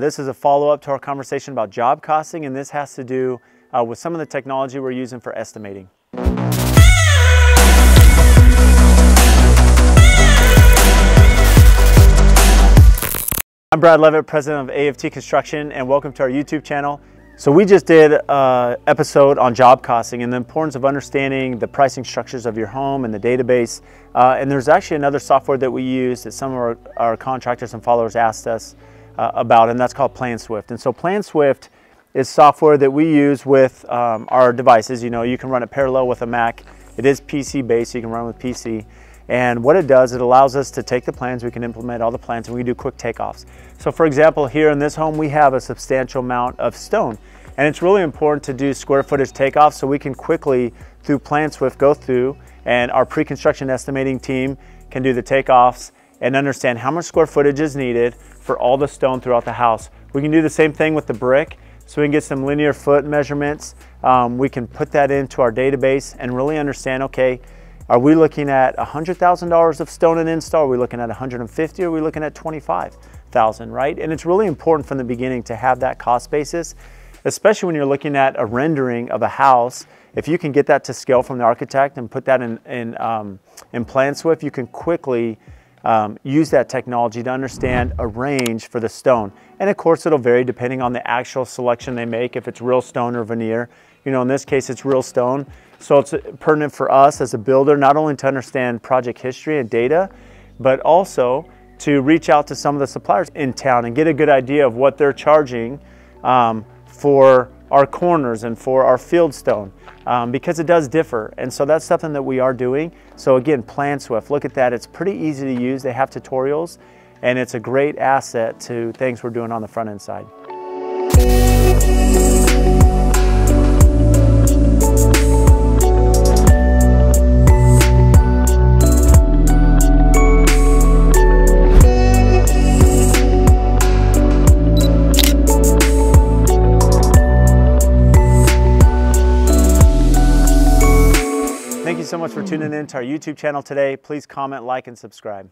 This is a follow-up to our conversation about job costing, and this has to do with some of the technology we're using for estimating. I'm Brad Leavitt, president of AFT Construction, and welcome to our YouTube channel. So we just did an episode on job costing and the importance of understanding the pricing structures of your home and the database. And there's actually another software that we use that some of our contractors and followers asked us about, and that's called PlanSwift. And so PlanSwift is software that we use with our devices. You know, you can run it parallel with a Mac. It is PC based, so you can run with PC. And what it does, it allows us to take the plans, we can implement all the plans, and we can do quick takeoffs. So for example, here in this home, we have a substantial amount of stone. And it's really important to do square footage takeoffs so we can quickly, through PlanSwift, go through, and our pre-construction estimating team can do the takeoffs and understand how much square footage is needed for all the stone throughout the house. We can do the same thing with the brick, so we can get some linear foot measurements. We can put that into our database and really understand, okay, are we looking at $100,000 of stone and install? Are we looking at 150? Are we looking at 25,000, right? And it's really important from the beginning to have that cost basis, especially when you're looking at a rendering of a house. If you can get that to scale from the architect and put that in PlanSwift, you can quickly use that technology to understand a range for the stone. And of course, it'll vary depending on the actual selection they make, if it's real stone or veneer. You know, in this case, it's real stone. So it's pertinent for us as a builder, not only to understand project history and data, but also to reach out to some of the suppliers in town and get a good idea of what they're charging for our corners and for our field stone, because it does differ. And so that's something that we are doing. So again, PlanSwift, look at that. It's pretty easy to use. They have tutorials, and it's a great asset to things we're doing on the front end side. Thank you so much for tuning in to our YouTube channel today. Please comment, like, and subscribe.